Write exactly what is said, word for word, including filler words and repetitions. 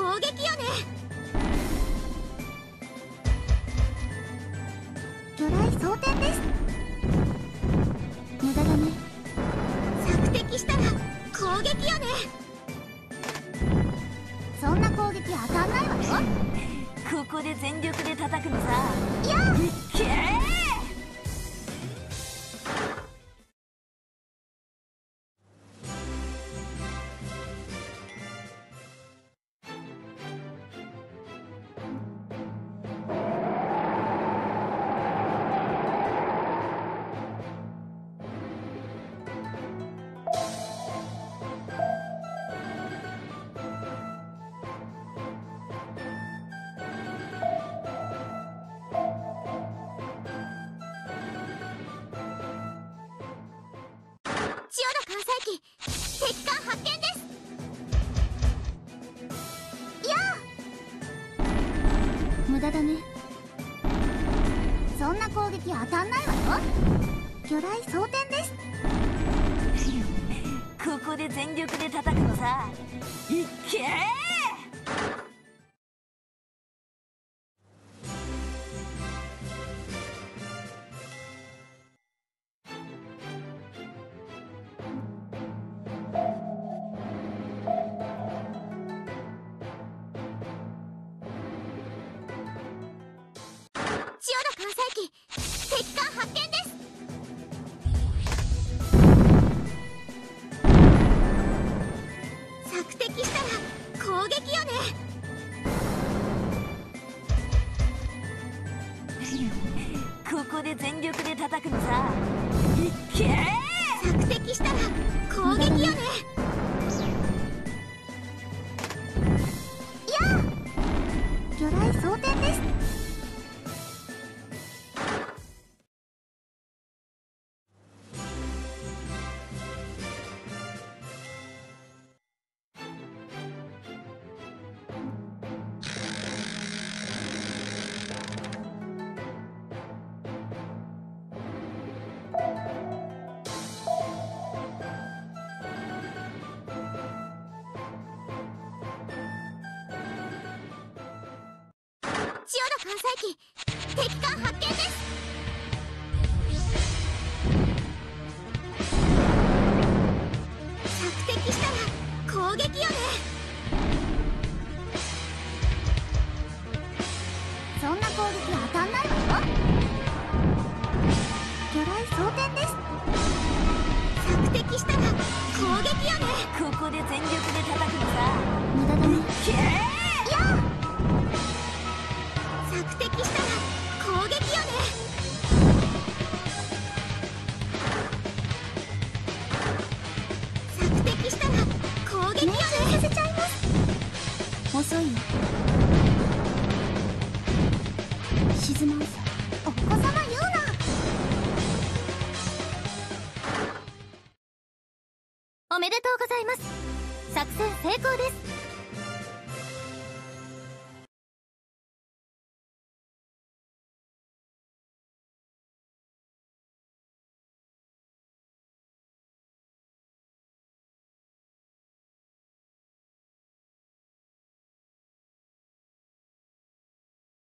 攻撃よね。魚雷装填です。無駄だね。索敵したら攻撃よね。そんな攻撃当たんないわよ。ここで全力で叩くのさ。やっけー。無駄だね。そんな攻撃当たんないわよ。魚雷装填です。ここで全力で叩くのさ。いっけー。敵艦発見です。索敵したら攻撃よね。ここで全力で叩くのさ。いっけー。索敵したら攻撃よね。やっ魚雷装填です。艦載機敵艦発見です。索敵したら攻撃よね。そんな攻撃当たんないわよ。魚雷装填です。索敵したら攻撃よね。ここで全力で叩くのさ。無駄だね。やっ索敵したら攻撃よね。索敵したら攻撃よね。させちゃいます。遅いよ。沈まんさ。お子様ような。おめでとうございます。作戦成功です。